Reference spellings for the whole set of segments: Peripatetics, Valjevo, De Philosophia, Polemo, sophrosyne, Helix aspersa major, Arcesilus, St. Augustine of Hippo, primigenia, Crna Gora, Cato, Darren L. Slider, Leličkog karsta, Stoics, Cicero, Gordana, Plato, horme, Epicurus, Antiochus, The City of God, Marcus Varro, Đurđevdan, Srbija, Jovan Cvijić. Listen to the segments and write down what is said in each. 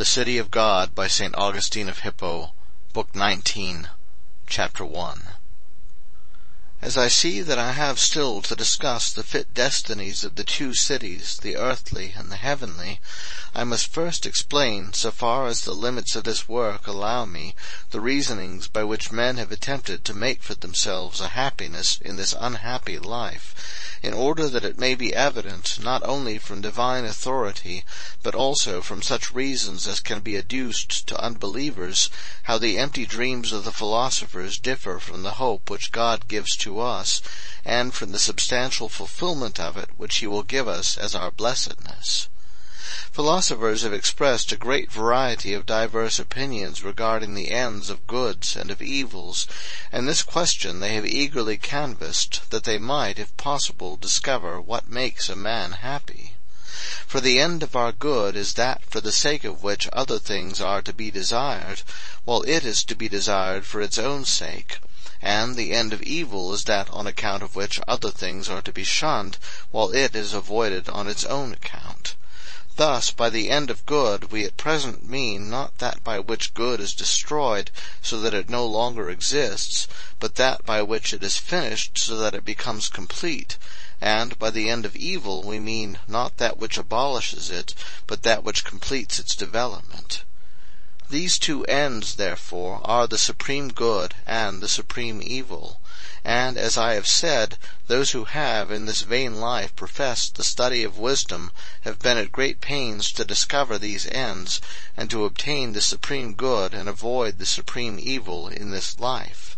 The City of God by St. Augustine of Hippo, Book 19, Chapter 1. As I see that I have still to discuss the fit destinies of the two cities, the earthly and the heavenly, I must first explain, so far as the limits of this work allow me, the reasonings by which men have attempted to make for themselves a happiness in this unhappy life, in order that it may be evident not only from divine authority, but also from such reasons as can be adduced to unbelievers, how the empty dreams of the philosophers differ from the hope which God gives to us, and from the substantial fulfillment of it which He will give us as our blessedness. Philosophers have expressed a great variety of diverse opinions regarding the ends of goods and of evils, and this question they have eagerly canvassed, that they might, if possible, discover what makes a man happy. For the end of our good is that for the sake of which other things are to be desired, while it is to be desired for its own sake, and the end of evil is that on account of which other things are to be shunned, while it is avoided on its own account. Thus, by the end of good we at present mean not that by which good is destroyed, so that it no longer exists, but that by which it is finished, so that it becomes complete, and by the end of evil we mean not that which abolishes it, but that which completes its development. These two ends, therefore, are the supreme good and the supreme evil. And, as I have said, those who have in this vain life professed the study of wisdom have been at great pains to discover these ends, and to obtain the supreme good and avoid the supreme evil in this life.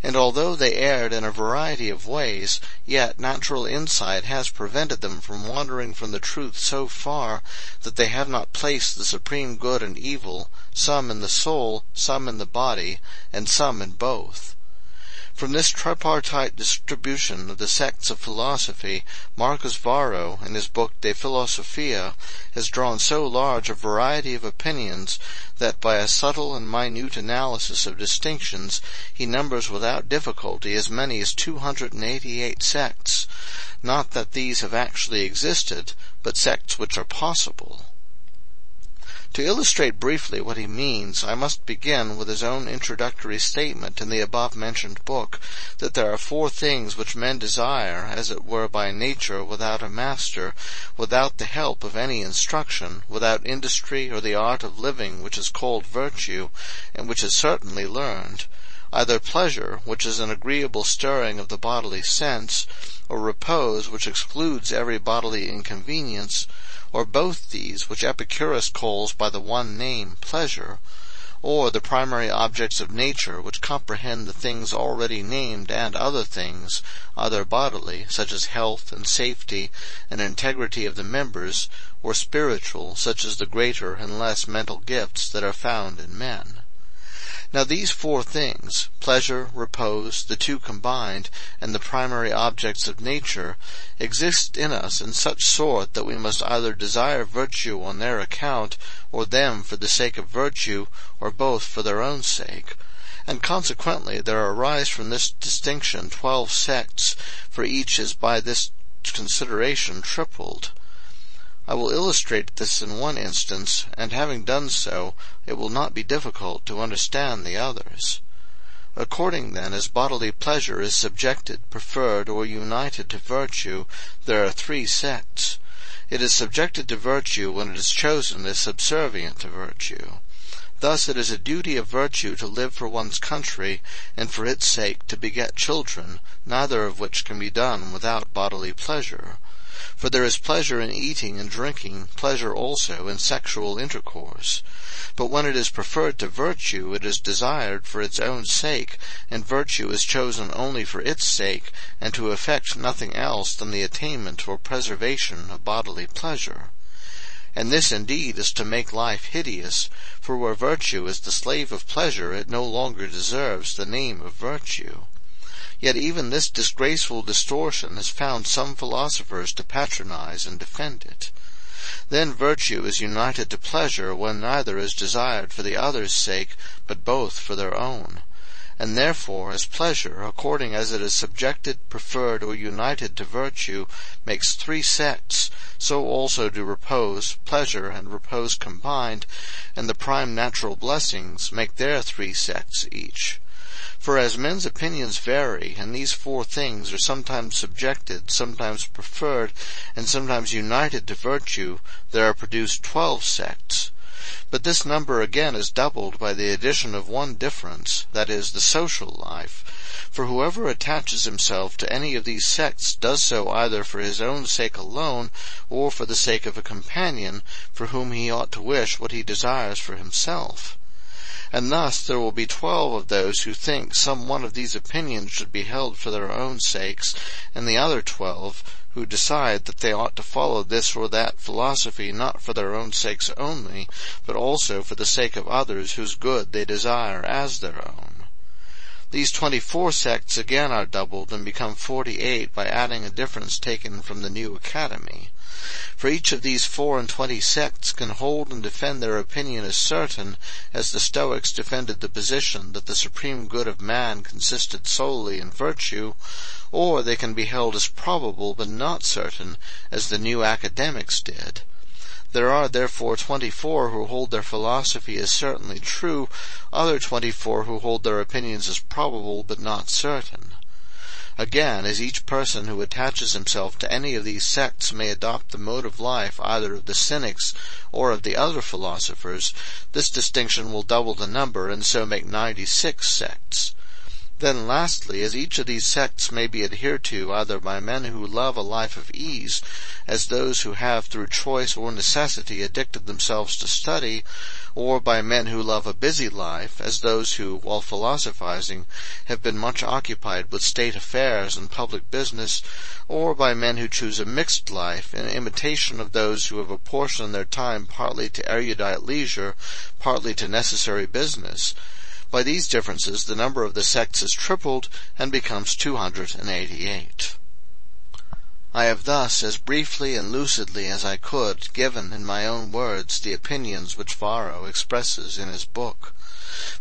And although they erred in a variety of ways, yet natural insight has prevented them from wandering from the truth so far, that they have not placed the supreme good and evil, some in the soul, some in the body, and some in both. From this tripartite distribution of the sects of philosophy, Marcus Varro, in his book De Philosophia, has drawn so large a variety of opinions that by a subtle and minute analysis of distinctions he numbers without difficulty as many as 288 sects, not that these have actually existed, but sects which are possible. To illustrate briefly what he means, I must begin with his own introductory statement in the above-mentioned book, that there are four things which men desire, as it were by nature, without a master, without the help of any instruction, without industry or the art of living which is called virtue, and which is certainly learned: either pleasure, which is an agreeable stirring of the bodily sense, or repose, which excludes every bodily inconvenience, or both these, which Epicurus calls by the one name pleasure, or the primary objects of nature, which comprehend the things already named and other things, either bodily, such as health and safety and integrity of the members, or spiritual, such as the greater and less mental gifts that are found in men. Now these four things, pleasure, repose, the two combined, and the primary objects of nature, exist in us in such sort that we must either desire virtue on their account, or them for the sake of virtue, or both for their own sake. And consequently there arise from this distinction 12 sects, for each is by this consideration tripled. I will illustrate this in one instance, and having done so, it will not be difficult to understand the others. According, then, as bodily pleasure is subjected, preferred, or united to virtue, there are three sects. It is subjected to virtue when it is chosen as subservient to virtue. Thus it is a duty of virtue to live for one's country, and for its sake to beget children, neither of which can be done without bodily pleasure. For there is pleasure in eating and drinking, pleasure also in sexual intercourse. But when it is preferred to virtue, it is desired for its own sake, and virtue is chosen only for its sake, and to effect nothing else than the attainment or preservation of bodily pleasure. And this indeed is to make life hideous, for where virtue is the slave of pleasure, it no longer deserves the name of virtue. Yet even this disgraceful distortion has found some philosophers to patronize and defend it. Then virtue is united to pleasure when neither is desired for the other's sake, but both for their own. and therefore as pleasure, according as it is subjected, preferred, or united to virtue, makes three sects, so also do repose, pleasure, and repose combined, and the prime natural blessings make their three sects each. For as men's opinions vary, and these four things are sometimes subjected, sometimes preferred, and sometimes united to virtue, there are produced 12 sects. But this number again is doubled by the addition of one difference, that is, the social life. For whoever attaches himself to any of these sects does so either for his own sake alone, or for the sake of a companion, for whom he ought to wish what he desires for himself. And thus there will be 12 of those who think some one of these opinions should be held for their own sakes, and the other 12 who decide that they ought to follow this or that philosophy not for their own sakes only, but also for the sake of others whose good they desire as their own. These 24 sects again are doubled and become 48 by adding a difference taken from the New Academy. For each of these 24 sects can hold and defend their opinion as certain, as the Stoics defended the position that the supreme good of man consisted solely in virtue, or they can be held as probable but not certain, as the New Academics did. There are therefore 24 who hold their philosophy as certainly true, other 24 who hold their opinions as probable but not certain. Again, as each person who attaches himself to any of these sects may adopt the mode of life either of the Cynics or of the other philosophers, this distinction will double the number and so make 96 sects. Then lastly, as each of these sects may be adhered to either by men who love a life of ease, as those who have through choice or necessity addicted themselves to study, or by men who love a busy life, as those who, while philosophizing, have been much occupied with state affairs and public business, or by men who choose a mixed life, in imitation of those who have apportioned their time partly to erudite leisure, partly to necessary business. By these differences the number of the sects is tripled, and becomes 288. I have thus, as briefly and lucidly as I could, given in my own words the opinions which Varro expresses in his book.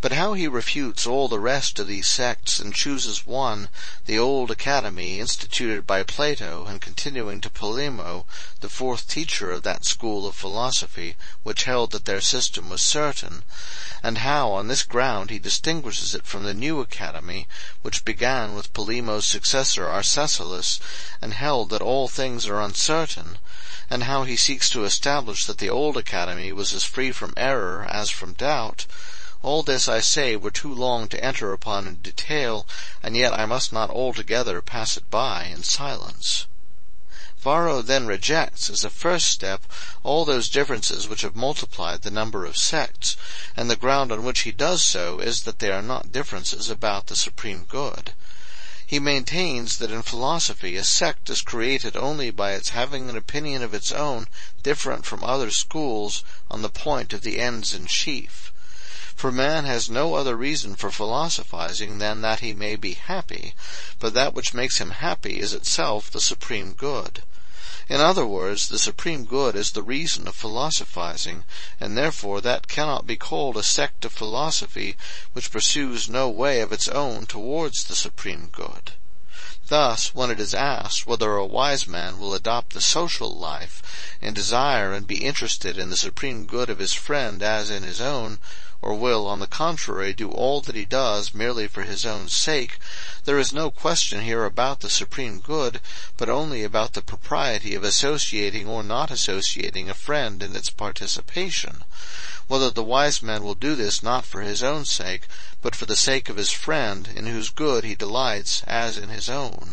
But how he refutes all the rest of these sects, and chooses one, the old academy, instituted by Plato, and continuing to Polemo, the fourth teacher of that school of philosophy, which held that their system was certain, and how on this ground he distinguishes it from the new academy, which began with Polemo's successor Arcesilus, and held that all things are uncertain, and how he seeks to establish that the old academy was as free from error as from doubt. All this, I say, were too long to enter upon in detail, and yet I must not altogether pass it by in silence. Varro then rejects, as a first step, all those differences which have multiplied the number of sects, and the ground on which he does so is that they are not differences about the supreme good. He maintains that in philosophy a sect is created only by its having an opinion of its own different from other schools on the point of the ends in chief. For man has no other reason for philosophizing than that he may be happy, but that which makes him happy is itself the supreme good. In other words, the supreme good is the reason of philosophizing, and therefore that cannot be called a sect of philosophy which pursues no way of its own towards the supreme good. Thus, when it is asked whether a wise man will adopt the social life, and desire and be interested in the supreme good of his friend as in his own, or will, on the contrary, do all that he does merely for his own sake, there is no question here about the supreme good, but only about the propriety of associating or not associating a friend in its participation, whether the wise man will do this not for his own sake, but for the sake of his friend, in whose good he delights as in his own.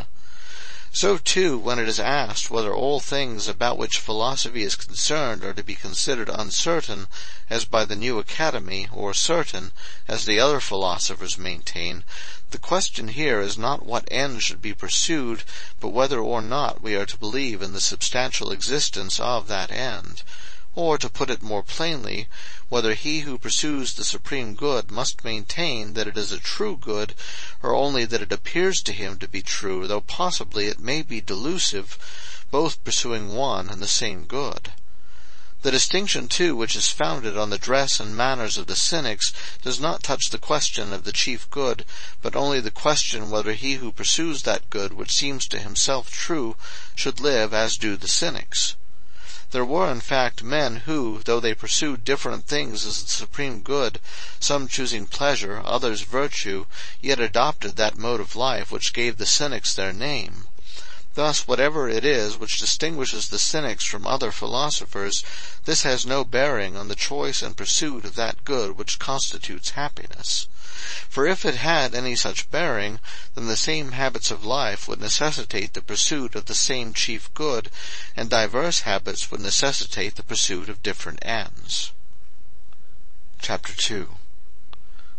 So too, when it is asked whether all things about which philosophy is concerned are to be considered uncertain, as by the new academy, or certain, as the other philosophers maintain, the question here is not what end should be pursued, but whether or not we are to believe in the substantial existence of that end. Or, to put it more plainly, whether he who pursues the supreme good must maintain that it is a true good, or only that it appears to him to be true, though possibly it may be delusive, both pursuing one and the same good. The distinction, too, which is founded on the dress and manners of the Cynics does not touch the question of the chief good, but only the question whether he who pursues that good which seems to himself true should live as do the Cynics. There were, in fact, men who, though they pursued different things as the supreme good, some choosing pleasure, others virtue, yet adopted that mode of life which gave the Cynics their name. Thus, whatever it is which distinguishes the Cynics from other philosophers, this has no bearing on the choice and pursuit of that good which constitutes happiness. For if it had any such bearing, then the same habits of life would necessitate the pursuit of the same chief good, and diverse habits would necessitate the pursuit of different ends. Chapter 2.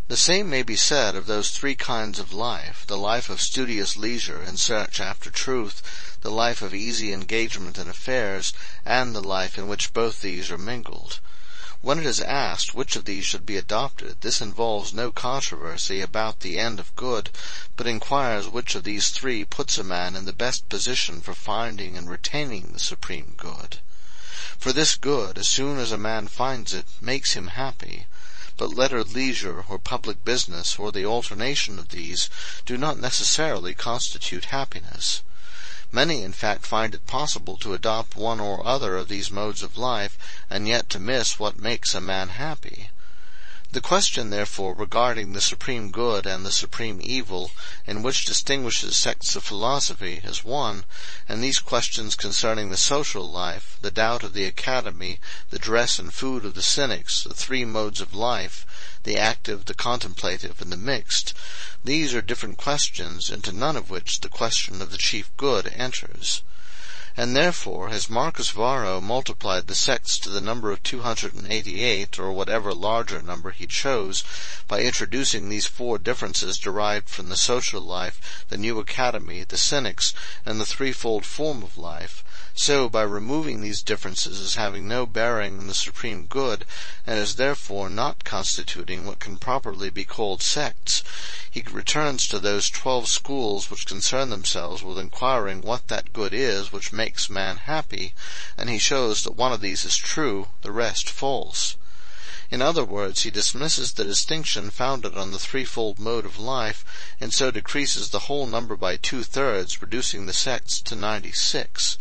The same may be said of those three kinds of life, the life of studious leisure and search after truth, the life of easy engagement in affairs, and the life in which both these are mingled. When it is asked which of these should be adopted, this involves no controversy about the end of good, but inquires which of these three puts a man in the best position for finding and retaining the supreme good. For this good, as soon as a man finds it, makes him happy. But lettered leisure or public business or the alternation of these do not necessarily constitute happiness. Many, in fact, find it possible to adopt one or other of these modes of life, and yet to miss what makes a man happy. The question, therefore, regarding the supreme good and the supreme evil, in which distinguishes sects of philosophy, is one, and these questions concerning the social life, the doubt of the academy, the dress and food of the Cynics, the three modes of life, the active, the contemplative, and the mixed, these are different questions, into none of which the question of the chief good enters. And therefore, as Marcus Varro multiplied the sects to the number of 288, or whatever larger number he chose, by introducing these four differences derived from the social life, the new academy, the Cynics, and the threefold form of life, so by removing these differences as having no bearing on the supreme good, and as therefore not constituting what can properly be called sects, he returns to those 12 schools which concern themselves with inquiring what that good is which makes man happy, and he shows that one of these is true, the rest false. In other words, he dismisses the distinction founded on the threefold mode of life, and so decreases the whole number by 2/3, reducing the sects to 96.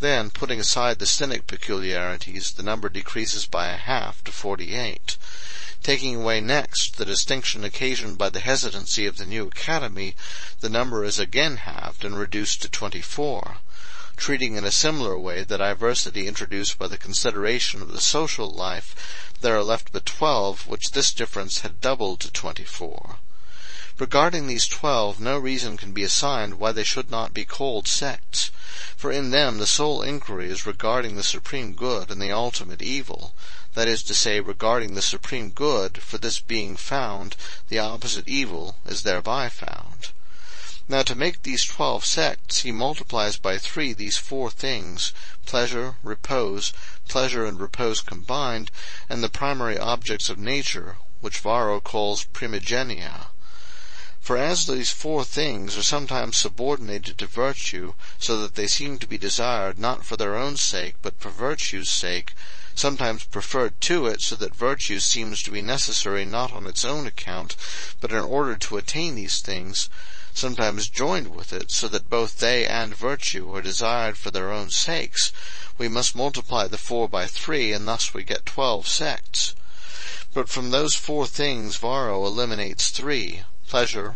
Then, putting aside the Cynic peculiarities, the number decreases by 1/2 to 48. Taking away next the distinction occasioned by the hesitancy of the new academy, the number is again halved and reduced to 24. Treating in a similar way the diversity introduced by the consideration of the social life, there are left but 12, which this difference had doubled to 24. Regarding these 12, no reason can be assigned why they should not be called sects, for in them the sole inquiry is regarding the supreme good and the ultimate evil, that is to say, regarding the supreme good, for this being found, the opposite evil is thereby found. Now to make these 12 sects, he multiplies by 3 these 4 things, pleasure and repose combined, and the primary objects of nature, which Varro calls primigenia. For as these 4 things are sometimes subordinated to virtue, so that they seem to be desired not for their own sake, but for virtue's sake, sometimes preferred to it, so that virtue seems to be necessary not on its own account, but in order to attain these things, sometimes joined with it, so that both they and virtue are desired for their own sakes, we must multiply the 4 by 3, and thus we get 12 sects. But from those 4 things Varro eliminates 3, pleasure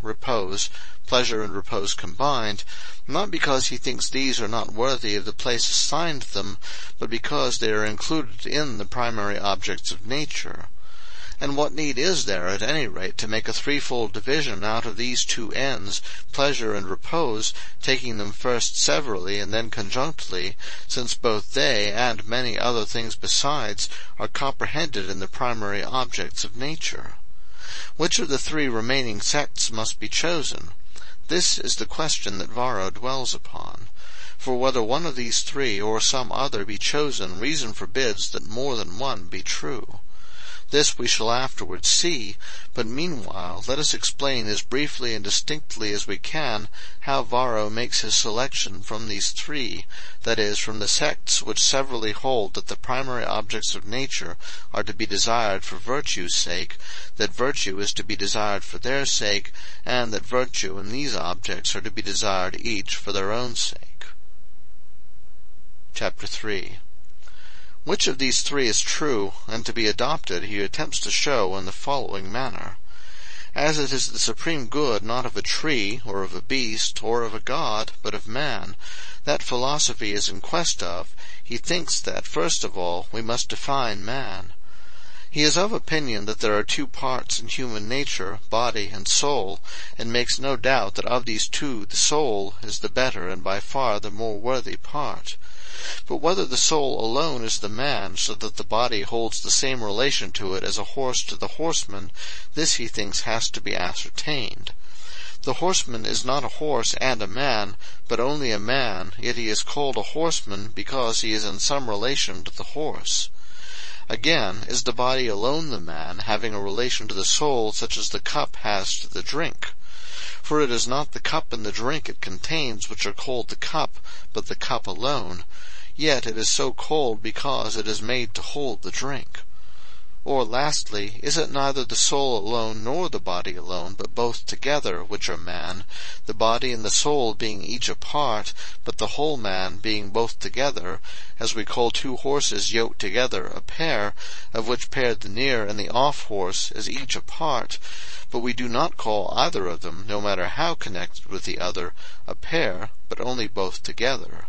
and repose combined, not because he thinks these are not worthy of the place assigned them, but because they are included in the primary objects of nature. And what need is there, at any rate, to make a threefold division out of these 2 ends, pleasure and repose, taking them first severally and then conjunctly, since both they and many other things besides are comprehended in the primary objects of nature? Which of the 3 remaining sects must be chosen? This is the question that Varro dwells upon. For whether one of these 3 or some other be chosen, reason forbids that more than one be true. This we shall afterwards see, but meanwhile let us explain as briefly and distinctly as we can how Varro makes his selection from these three, that is, from the sects which severally hold that the primary objects of nature are to be desired for virtue's sake, that virtue is to be desired for their sake, and that virtue and these objects are to be desired each for their own sake. Chapter 3. Which of these three is true, and to be adopted, he attempts to show in the following manner. As it is the supreme good not of a tree, or of a beast, or of a god, but of man, that philosophy is in quest of, he thinks that, first of all, we must define man. He is of opinion that there are two parts in human nature, body and soul, and makes no doubt that of these two the soul is the better and by far the more worthy part. But whether the soul alone is the man, so that the body holds the same relation to it as a horse to the horseman, this he thinks has to be ascertained. The horseman is not a horse and a man, but only a man, yet he is called a horseman because he is in some relation to the horse. Again, is the body alone the man, having a relation to the soul such as the cup has to the drink? For it is not the cup and the drink it contains which are called the cup, but the cup alone. Yet it is so called because it is made to hold the drink. Or lastly, is it neither the soul alone nor the body alone, but both together which are man, the body and the soul being each a part, but the whole man being both together, as we call two horses yoked together a pair, of which pair the near and the off horse is each a part, but we do not call either of them, no matter how connected with the other, a pair, but only both together.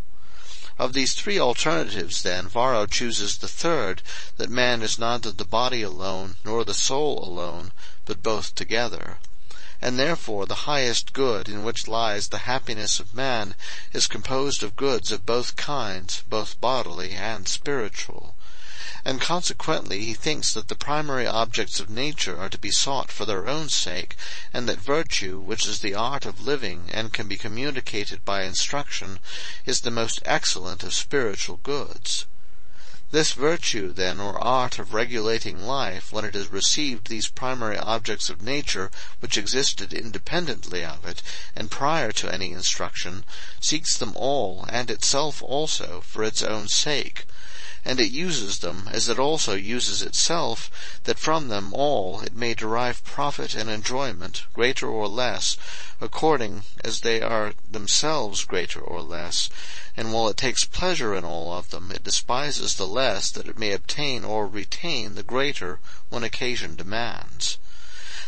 Of these three alternatives, then, Varro chooses the third, that man is neither the body alone nor the soul alone, but both together. And therefore the highest good in which lies the happiness of man is composed of goods of both kinds, both bodily and spiritual. And consequently he thinks that the primary objects of nature are to be sought for their own sake, and that virtue, which is the art of living and can be communicated by instruction, is the most excellent of spiritual goods. This virtue, then, or art of regulating life, when it has received these primary objects of nature which existed independently of it, and prior to any instruction, seeks them all, and itself also, for its own sake. And it uses them, as it also uses itself, that from them all it may derive profit and enjoyment, greater or less, according as they are themselves greater or less, and while it takes pleasure in all of them, it despises the less, that it may obtain or retain the greater when occasion demands.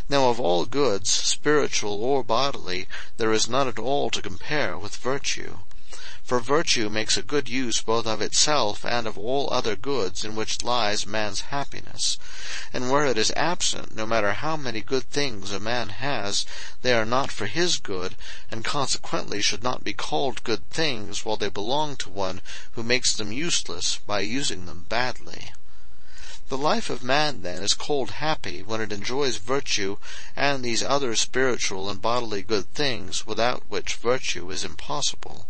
Now of all goods, spiritual or bodily, there is none at all to compare with virtue. For virtue makes a good use both of itself and of all other goods in which lies man's happiness, and where it is absent, no matter how many good things a man has, they are not for his good, and consequently should not be called good things while they belong to one who makes them useless by using them badly. The life of man, then, is called happy when it enjoys virtue and these other spiritual and bodily good things without which virtue is impossible.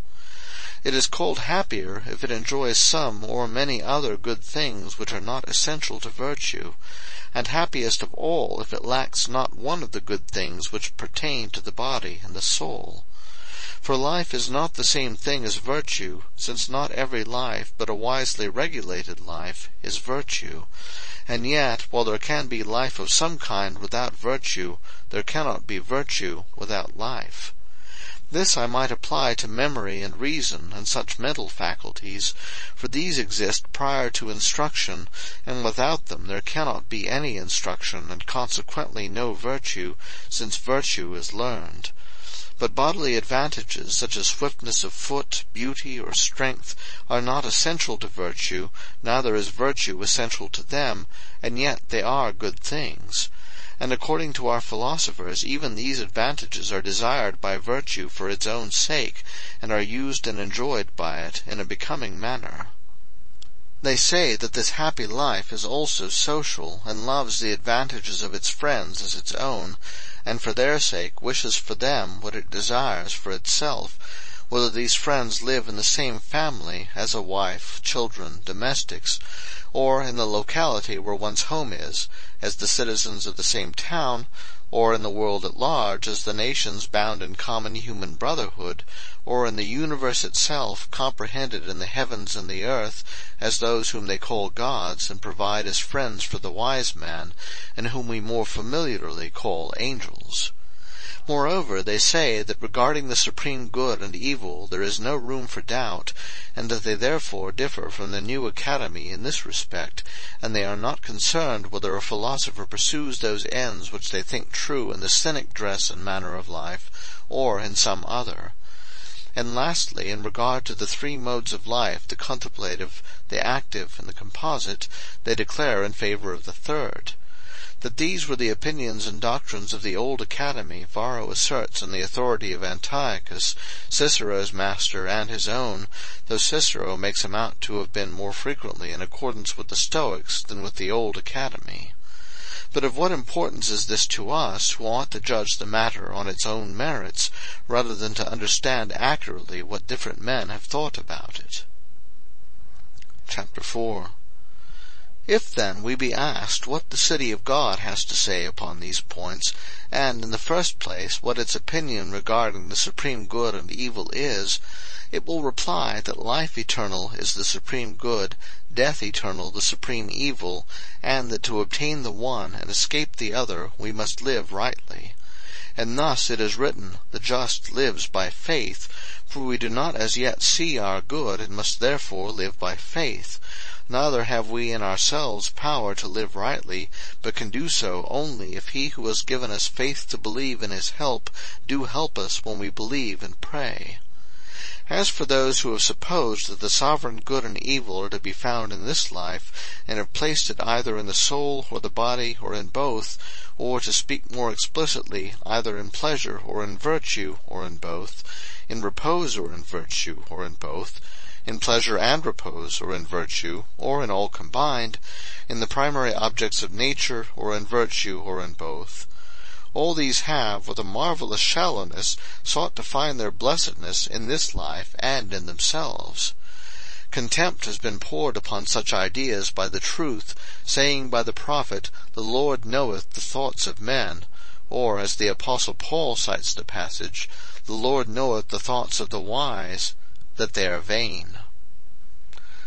It is called happier if it enjoys some or many other good things which are not essential to virtue, and happiest of all if it lacks not one of the good things which pertain to the body and the soul. For life is not the same thing as virtue, since not every life but a wisely regulated life is virtue, and yet, while there can be life of some kind without virtue, there cannot be virtue without life. This I might apply to memory and reason and such mental faculties, for these exist prior to instruction, and without them there cannot be any instruction, and consequently no virtue, since virtue is learned. But bodily advantages, such as swiftness of foot, beauty, or strength, are not essential to virtue, neither is virtue essential to them, and yet they are good things. And according to our philosophers, even these advantages are desired by virtue for its own sake, and are used and enjoyed by it in a becoming manner. They say that this happy life is also social, and loves the advantages of its friends as its own, and for their sake wishes for them what it desires for itself, whether these friends live in the same family, as a wife, children, domestics, or in the locality where one's home is, as the citizens of the same town, or in the world at large, as the nations bound in common human brotherhood, or in the universe itself comprehended in the heavens and the earth, as those whom they call gods and provide as friends for the wise man, and whom we more familiarly call angels. Moreover, they say that regarding the supreme good and evil there is no room for doubt, and that they therefore differ from the new academy in this respect, and they are not concerned whether a philosopher pursues those ends which they think true in the Cynic dress and manner of life, or in some other. And lastly, in regard to the three modes of life, the contemplative, the active, and the composite, they declare in favor of the third. That these were the opinions and doctrines of the old academy, Varro asserts in the authority of Antiochus, Cicero's master and his own, though Cicero makes him out to have been more frequently in accordance with the Stoics than with the old academy. But of what importance is this to us, who ought to judge the matter on its own merits, rather than to understand accurately what different men have thought about it? Chapter 4. If, then, we be asked what the City of God has to say upon these points, and, in the first place, what its opinion regarding the supreme good and evil is, it will reply that life eternal is the supreme good, death eternal the supreme evil, and that to obtain the one and escape the other we must live rightly. And thus it is written, the just lives by faith, for we do not as yet see our good, and must therefore live by faith. Neither have we in ourselves power to live rightly, but can do so only if he who has given us faith to believe in his help do help us when we believe and pray. As for those who have supposed that the sovereign good and evil are to be found in this life, and have placed it either in the soul or the body or in both, or, to speak more explicitly, either in pleasure or in virtue or in both, in repose or in virtue or in both, in pleasure and repose or in virtue, or in all combined, in the primary objects of nature or in virtue or in both, all these have, with a marvellous shallowness, sought to find their blessedness in this life and in themselves. Contempt has been poured upon such ideas by the truth, saying by the prophet, "The Lord knoweth the thoughts of men," or, as the Apostle Paul cites the passage, "The Lord knoweth the thoughts of the wise, that they are vain."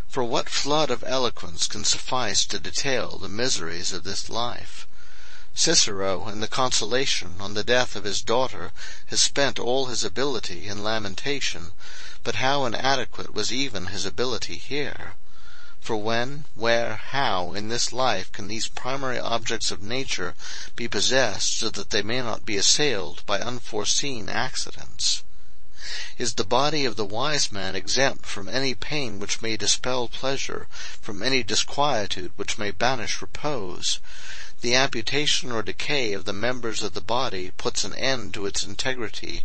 For what flood of eloquence can suffice to detail the miseries of this life? Cicero, in the consolation on the death of his daughter, has spent all his ability in lamentation, but how inadequate was even his ability here! For when, where, how, in this life can these primary objects of nature be possessed so that they may not be assailed by unforeseen accidents? Is the body of the wise man exempt from any pain which may dispel pleasure, from any disquietude which may banish repose? The amputation or decay of the members of the body puts an end to its integrity.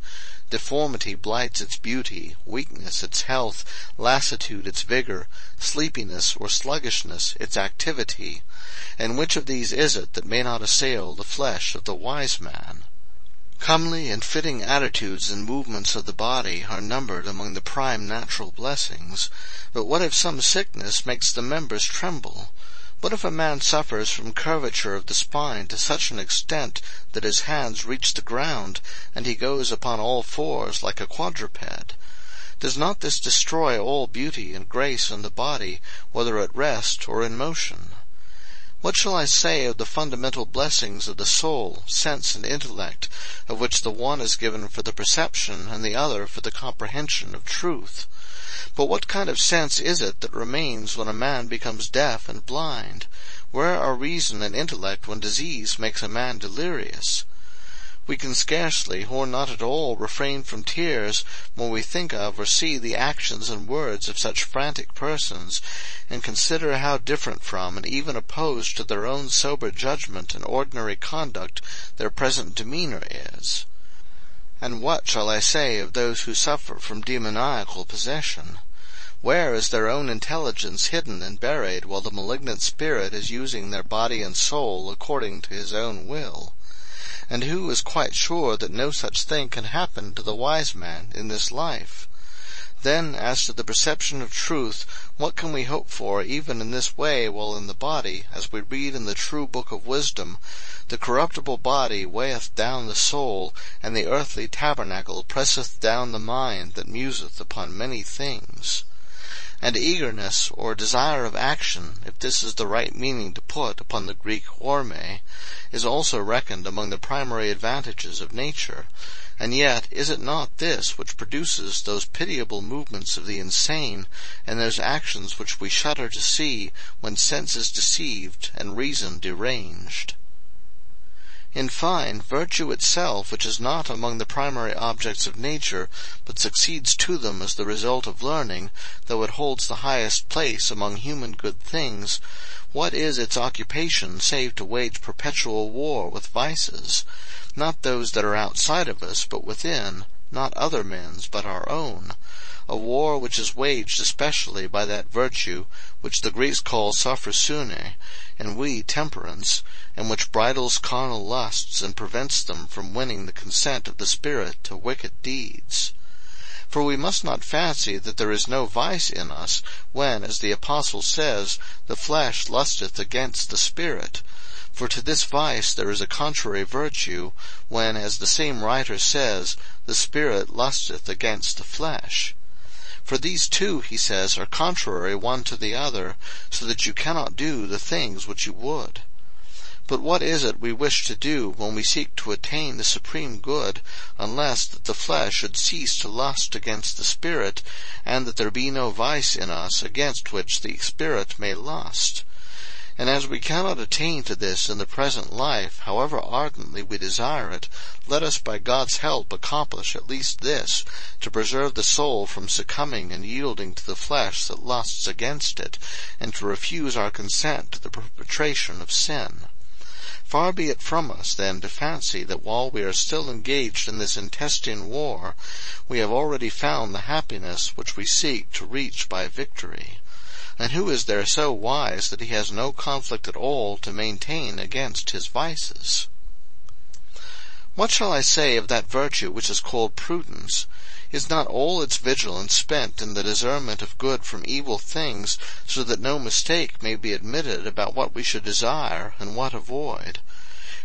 Deformity blights its beauty, weakness its health, lassitude its vigor, sleepiness or sluggishness its activity. And which of these is it that may not assail the flesh of the wise man? Comely and fitting attitudes and movements of the body are numbered among the prime natural blessings. But what if some sickness makes the members tremble? What if a man suffers from curvature of the spine to such an extent that his hands reach the ground, and he goes upon all fours like a quadruped? Does not this destroy all beauty and grace in the body, whether at rest or in motion? What shall I say of the fundamental blessings of the soul, sense, and intellect, of which the one is given for the perception and the other for the comprehension of truth? But what kind of sense is it that remains when a man becomes deaf and blind? Where are reason and intellect when disease makes a man delirious? We can scarcely, or not at all, refrain from tears when we think of or see the actions and words of such frantic persons, and consider how different from, and even opposed to their own sober judgment and ordinary conduct, their present demeanor is. And what shall I say of those who suffer from demoniacal possession? Where is their own intelligence hidden and buried, while the malignant spirit is using their body and soul according to his own will? And who is quite sure that no such thing can happen to the wise man in this life? Then, as to the perception of truth, what can we hope for even in this way while in the body, as we read in the true book of wisdom, the corruptible body weigheth down the soul, and the earthly tabernacle presseth down the mind that museth upon many things. And eagerness, or desire of action, if this is the right meaning to put upon the Greek horme, is also reckoned among the primary advantages of nature, and yet is it not this which produces those pitiable movements of the insane, and those actions which we shudder to see when sense is deceived and reason deranged? In fine, virtue itself, which is not among the primary objects of nature, but succeeds to them as the result of learning, though it holds the highest place among human good things, what is its occupation save to wage perpetual war with vices, not those that are outside of us, but within, not other men's, but our own, a war which is waged especially by that virtue which the Greeks call sophrosyne, and we temperance, and which bridles carnal lusts and prevents them from winning the consent of the Spirit to wicked deeds. For we must not fancy that there is no vice in us, when, as the Apostle says, the flesh lusteth against the Spirit. For to this vice there is a contrary virtue, when, as the same writer says, the Spirit lusteth against the flesh. For these two, he says, are contrary one to the other, so that you cannot do the things which you would. But what is it we wish to do when we seek to attain the supreme good, unless that the flesh should cease to lust against the Spirit, and that there be no vice in us against which the Spirit may lust? And as we cannot attain to this in the present life, however ardently we desire it, let us by God's help accomplish at least this, to preserve the soul from succumbing and yielding to the flesh that lusts against it, and to refuse our consent to the perpetration of sin. Far be it from us, then, to fancy that while we are still engaged in this intestine war, we have already found the happiness which we seek to reach by victory. And who is there so wise that he has no conflict at all to maintain against his vices? What shall I say of that virtue which is called prudence? Is not all its vigilance spent in the discernment of good from evil things, so that no mistake may be admitted about what we should desire and what avoid?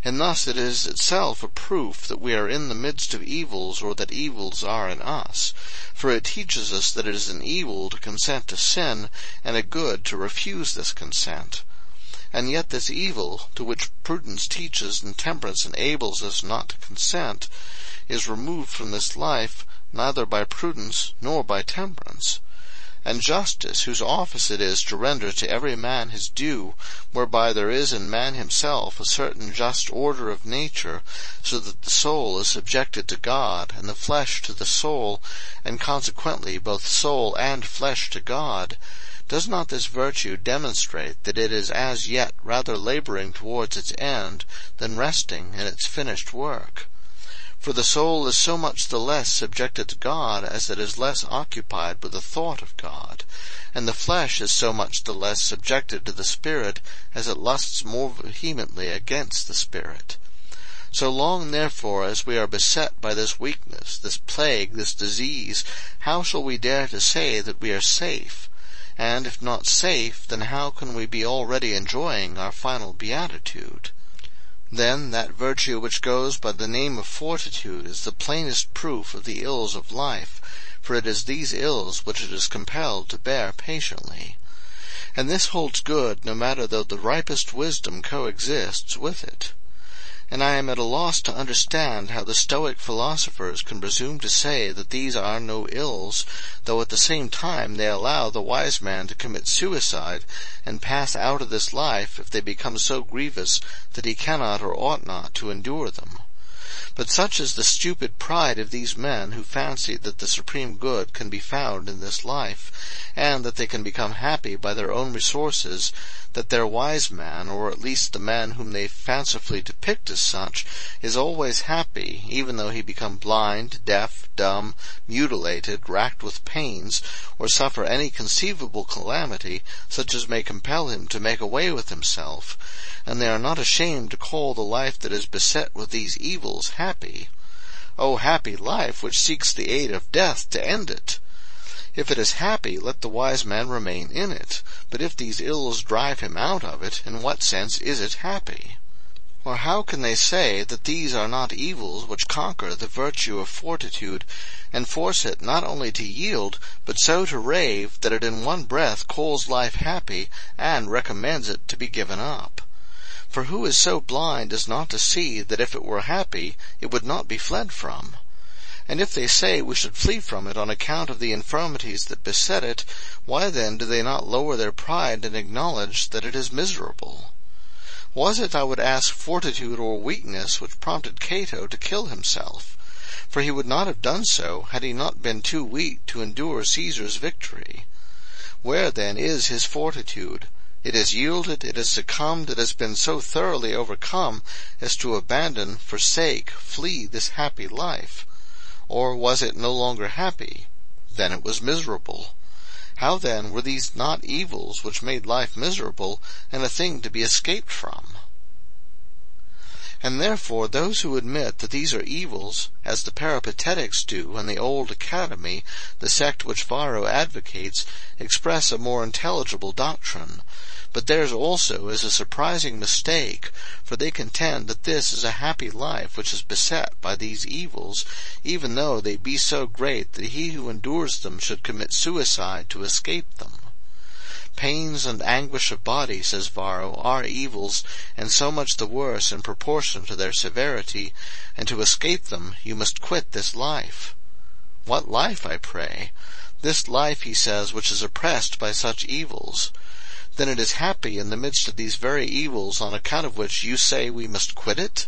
And thus it is itself a proof that we are in the midst of evils, or that evils are in us, for it teaches us that it is an evil to consent to sin, and a good to refuse this consent. And yet this evil, to which prudence teaches and temperance enables us not to consent, is removed from this life neither by prudence nor by temperance. And justice, whose office it is to render to every man his due, whereby there is in man himself a certain just order of nature, so that the soul is subjected to God, and the flesh to the soul, and consequently both soul and flesh to God, does not this virtue demonstrate that it is as yet rather laboring towards its end than resting in its finished work? For the soul is so much the less subjected to God as it is less occupied with the thought of God, and the flesh is so much the less subjected to the Spirit as it lusts more vehemently against the Spirit. So long, therefore, as we are beset by this weakness, this plague, this disease, how shall we dare to say that we are safe? And if not safe, then how can we be already enjoying our final beatitude? Then that virtue which goes by the name of fortitude is the plainest proof of the ills of life, for it is these ills which it is compelled to bear patiently. And this holds good no matter though the ripest wisdom coexists with it. And I am at a loss to understand how the Stoic philosophers can presume to say that these are no ills, though at the same time they allow the wise man to commit suicide and pass out of this life if they become so grievous that he cannot or ought not to endure them. But such is the stupid pride of these men who fancy that the supreme good can be found in this life, and that they can become happy by their own resources, that their wise man, or at least the man whom they fancifully depict as such, is always happy, even though he become blind, deaf, dumb, mutilated, racked with pains, or suffer any conceivable calamity, such as may compel him to make away with himself, and they are not ashamed to call the life that is beset with these evils happy. O happy life which seeks the aid of death to end it! If it is happy, let the wise man remain in it. But if these ills drive him out of it, in what sense is it happy? Or how can they say that these are not evils which conquer the virtue of fortitude, and force it not only to yield, but so to rave that it in one breath calls life happy, and recommends it to be given up? For who is so blind as not to see that if it were happy, it would not be fled from? And if they say we should flee from it on account of the infirmities that beset it, why then do they not lower their pride and acknowledge that it is miserable? Was it, I would ask, fortitude or weakness which prompted Cato to kill himself? For he would not have done so had he not been too weak to endure Caesar's victory. Where then is his fortitude? It has yielded, it has succumbed, it has been so thoroughly overcome as to abandon, forsake, flee this happy life. Or was it no longer happy? Then it was miserable. How then were these not evils which made life miserable, and a thing to be escaped from? And therefore those who admit that these are evils, as the Peripatetics do in the old academy, the sect which Varro advocates, express a more intelligible doctrine. But theirs also is a surprising mistake, for they contend that this is a happy life which is beset by these evils, even though they be so great that he who endures them should commit suicide to escape them. Pains and anguish of body, says Varro, are evils, and so much the worse in proportion to their severity, and to escape them you must quit this life. What life, I pray? This life, he says, which is oppressed by such evils. Then it is happy in the midst of these very evils on account of which you say we must quit it?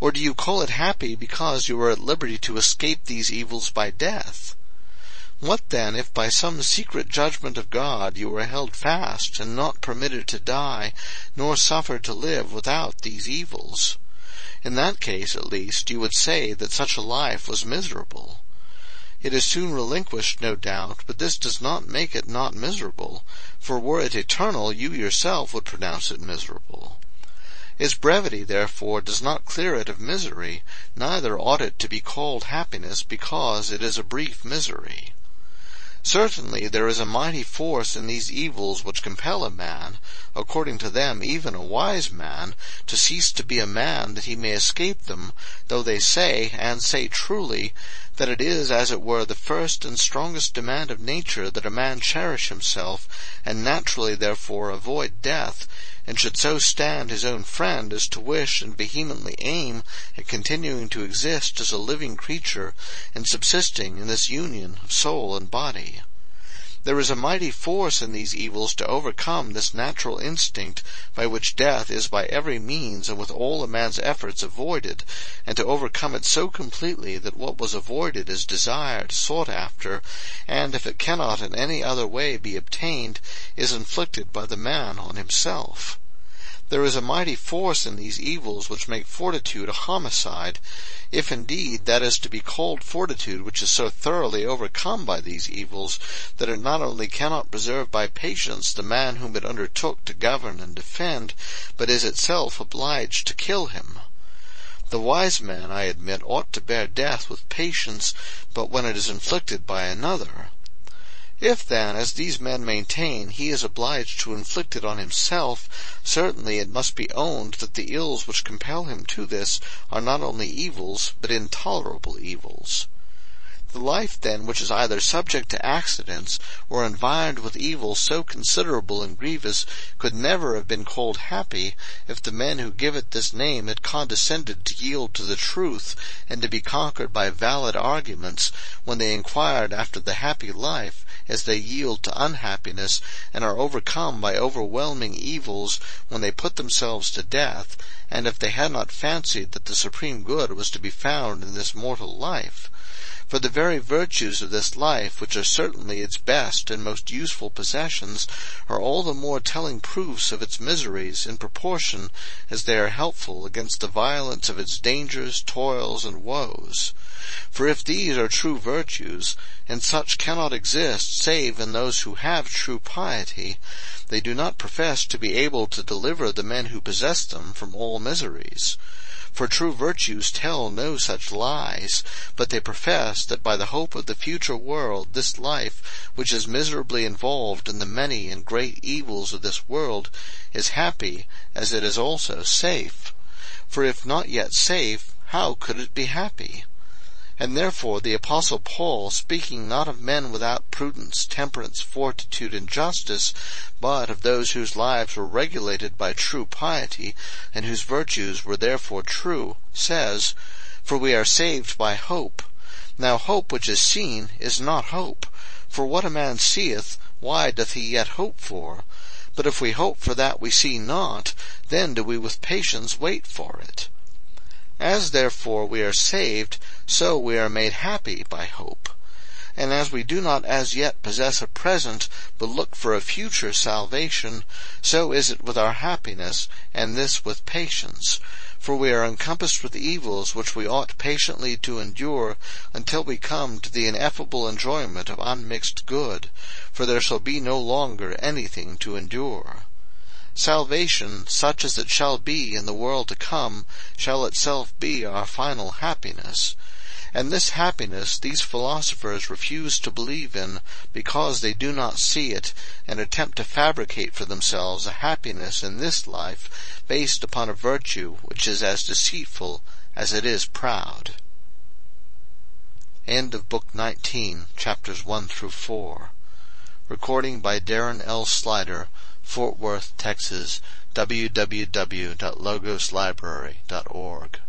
Or do you call it happy because you are at liberty to escape these evils by death? What then, if by some secret judgment of God you were held fast, and not permitted to die, nor suffered to live without these evils? In that case, at least, you would say that such a life was miserable. It is soon relinquished, no doubt, but this does not make it not miserable, for were it eternal, you yourself would pronounce it miserable. Its brevity, therefore, does not clear it of misery, neither ought it to be called happiness, because it is a brief misery. Certainly there is a mighty force in these evils which compel a man, according to them even a wise man, to cease to be a man that he may escape them, though they say, and say truly, that it is as it were the first and strongest demand of nature that a man cherish himself, and naturally therefore avoid death, and should so stand his own friend as to wish and vehemently aim at continuing to exist as a living creature, and subsisting in this union of soul and body. There is a mighty force in these evils to overcome this natural instinct by which death is by every means and with all a man's efforts avoided, and to overcome it so completely that what was avoided is desired, sought after, and if it cannot in any other way be obtained, is inflicted by the man on himself. There is a mighty force in these evils which make fortitude a homicide, if indeed that is to be called fortitude which is so thoroughly overcome by these evils, that it not only cannot preserve by patience the man whom it undertook to govern and defend, but is itself obliged to kill him. The wise man, I admit, ought to bear death with patience, but when it is inflicted by another. If then, as these men maintain, he is obliged to inflict it on himself, certainly it must be owned that the ills which compel him to this are not only evils, but intolerable evils. The life then which is either subject to accidents, or environed with evil so considerable and grievous, could never have been called happy, if the men who give it this name had condescended to yield to the truth, and to be conquered by valid arguments, when they inquired after the happy life, as they yield to unhappiness, and are overcome by overwhelming evils when they put themselves to death, and if they had not fancied that the supreme good was to be found in this mortal life. For the very virtues of this life, which are certainly its best and most useful possessions, are all the more telling proofs of its miseries in proportion as they are helpful against the violence of its dangers, toils, and woes. For if these are true virtues, and such cannot exist save in those who have true piety, they do not profess to be able to deliver the men who possess them from all miseries. For true virtues tell no such lies, but they profess trust that by the hope of the future world, this life, which is miserably involved in the many and great evils of this world, is happy, as it is also safe. For if not yet safe, how could it be happy? And therefore the Apostle Paul, speaking not of men without prudence, temperance, fortitude, and justice, but of those whose lives were regulated by true piety, and whose virtues were therefore true, says, For we are saved by hope. Now hope which is seen is not hope. For what a man seeth, why doth he yet hope for? But if we hope for that we see not, then do we with patience wait for it. As therefore we are saved, so we are made happy by hope. And as we do not as yet possess a present, but look for a future salvation, so is it with our happiness, and this with patience. For we are encompassed with evils which we ought patiently to endure, until we come to the ineffable enjoyment of unmixed good, for there shall be no longer anything to endure. Salvation, such as it shall be in the world to come, shall itself be our final happiness. And this happiness these philosophers refuse to believe in, because they do not see it, and attempt to fabricate for themselves a happiness in this life, based upon a virtue which is as deceitful as it is proud. End of Book 19, Chapters 1-4. Recording by Darren L. Slider, Fort Worth, Texas, www.logoslibrary.org.